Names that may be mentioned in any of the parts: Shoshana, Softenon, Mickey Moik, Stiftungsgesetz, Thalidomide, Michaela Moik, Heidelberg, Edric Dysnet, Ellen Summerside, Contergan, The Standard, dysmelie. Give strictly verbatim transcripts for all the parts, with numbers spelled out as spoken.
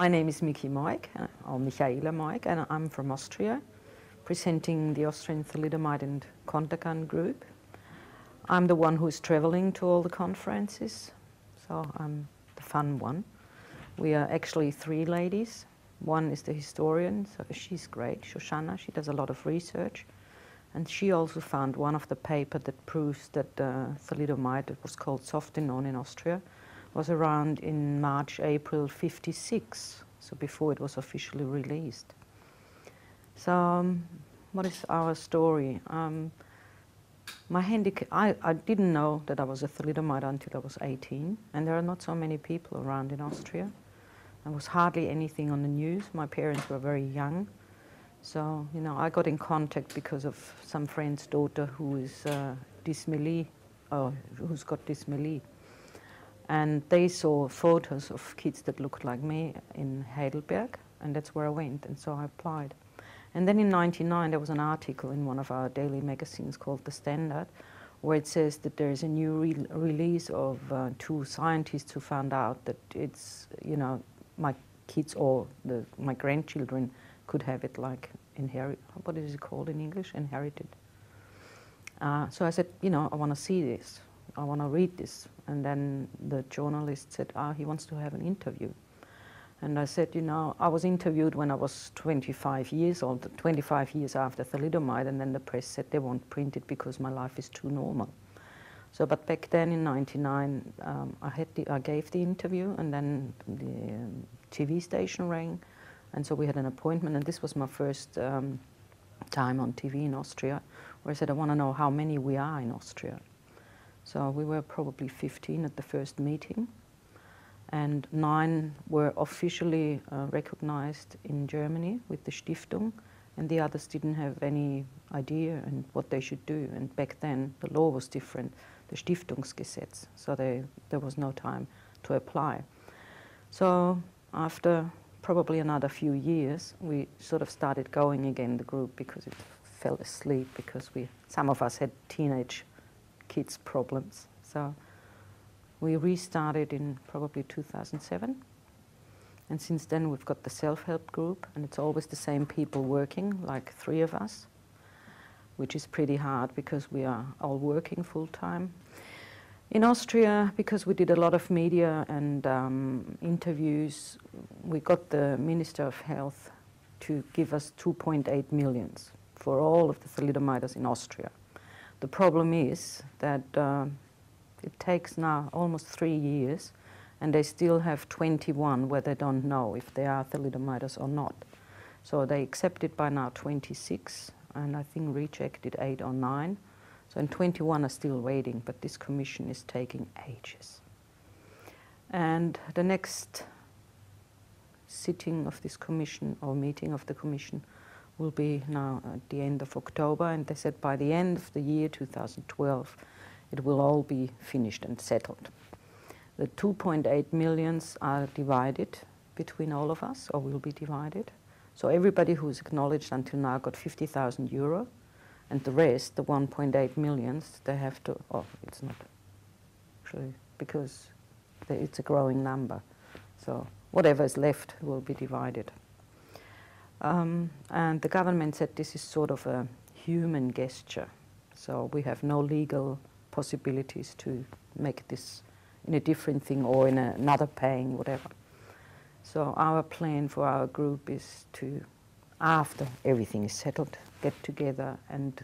My name is Mickey Moik, or Michaela Moik, and I'm from Austria, presenting the Austrian Thalidomide and Contergan group. I'm the one who's traveling to all the conferences, so I'm the fun one. We are actually three ladies. One is the historian, so she's great, Shoshana. She does a lot of research, and she also found one of the papers that proves that uh, thalidomide, that was called Softenon in Austria, was around in March, April fifty-six, so before it was officially released. So um, what is our story? Um, my handicap, I, I didn't know that I was a thalidomide until I was eighteen, and there are not so many people around in Austria. There was hardly anything on the news. My parents were very young. So, you know, I got in contact because of some friend's daughter who is uh, dysmelie, or who's got dysmelie. And they saw photos of kids that looked like me in Heidelberg, and that's where I went, and so I applied. And then in ninety-nine there was an article in one of our daily magazines called The Standard, where it says that there is a new re release of uh, two scientists who found out that it's, you know, my kids or the, my grandchildren could have it like inherit. What is it called in English? Inherited. Uh, so I said, you know, I want to see this. I want to read this. And then the journalist said, ah, he wants to have an interview. And I said, you know, I was interviewed when I was twenty-five years old, twenty-five years after thalidomide, and then the press said they won't print it because my life is too normal. So, but back then in ninety-nine, um, I, had the, I gave the interview, and then the um, T V station rang, and so we had an appointment, and this was my first um, time on T V in Austria, where I said, I want to know how many we are in Austria. So we were probably fifteen at the first meeting, and nine were officially uh, recognized in Germany with the Stiftung, and the others didn't have any idea and what they should do. And back then the law was different, the Stiftungsgesetz, so they, there was no time to apply. So after probably another few years, we sort of started going again, the group, because it fell asleep, because we, some of us had teenage kids' problems. So we restarted in probably two thousand seven, and since then we've got the self-help group, and it's always the same people working, like three of us, which is pretty hard because we are all working full-time. In Austria, because we did a lot of media and um, interviews, we got the Minister of Health to give us two point eight million for all of the thalidomiders in Austria. The problem is that uh, it takes now almost three years, and they still have twenty-one where they don't know if they are thalidomiders or not. So they accepted by now twenty-six, and I think rejected eight or nine. So, and twenty-one are still waiting, but this commission is taking ages. And the next sitting of this commission, or meeting of the commission, will be now at the end of October, and they said by the end of the year two thousand twelve it will all be finished and settled. The two point eight millions are divided between all of us, or will be divided. So everybody who's acknowledged until now got fifty thousand euro, and the rest, the one point eight millions, they have to, oh, it's not actually, because it's a growing number. So whatever is left will be divided. Um, and the government said this is sort of a human gesture. So we have no legal possibilities to make this in a different thing or in a, another paying, whatever. So our plan for our group is to, after everything is settled, get together and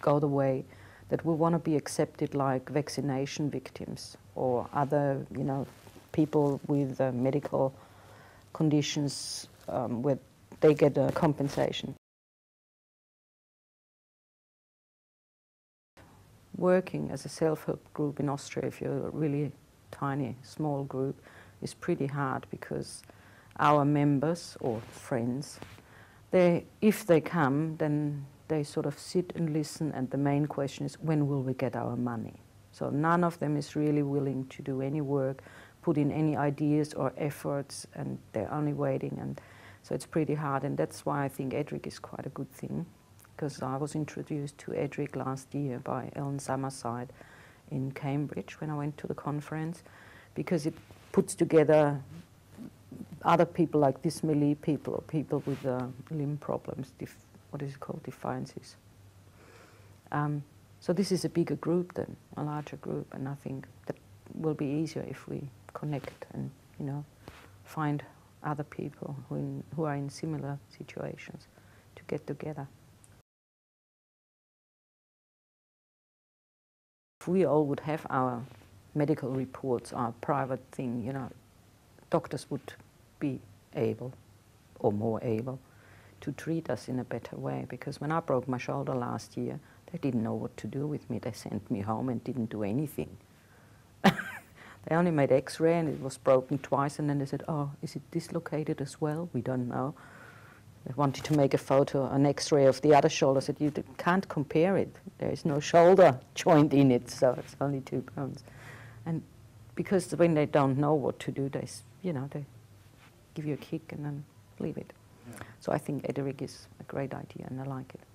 go the way that we want to be accepted, like vaccination victims or other, you know, people with uh, medical conditions um, where they get a compensation. Working as a self-help group in Austria, if you're a really tiny, small group, is pretty hard, because our members or friends, they, if they come, then they sort of sit and listen, and the main question is, when will we get our money? So none of them is really willing to do any work, put in any ideas or efforts, and they're only waiting, and so it's pretty hard. And that's why I think EDRIC is quite a good thing, because I was introduced to EDRIC last year by Ellen Summerside in Cambridge when I went to the conference, because it puts together other people like dysmelie people or people with uh, limb problems, dif what is it called, defiances. Um, so this is a bigger group then, a larger group, and I think that will be easier if we connect and, you know, find other people who, in, who are in similar situations to get together. If we all would have our medical reports, our private thing, you know, doctors would be able, or more able, to treat us in a better way. Because when I broke my shoulder last year, they didn't know what to do with me. They sent me home and didn't do anything. They only made x-ray and it was broken twice, and then they said, oh, is it dislocated as well? We don't know. They wanted to make a photo, an x-ray of the other shoulder. I said, you can't compare it. There is no shoulder joint in it, so it's only two bones. And because when they don't know what to do, they, you know, they give you a kick and then leave it. Yeah. So I think Ederic is a great idea and I like it.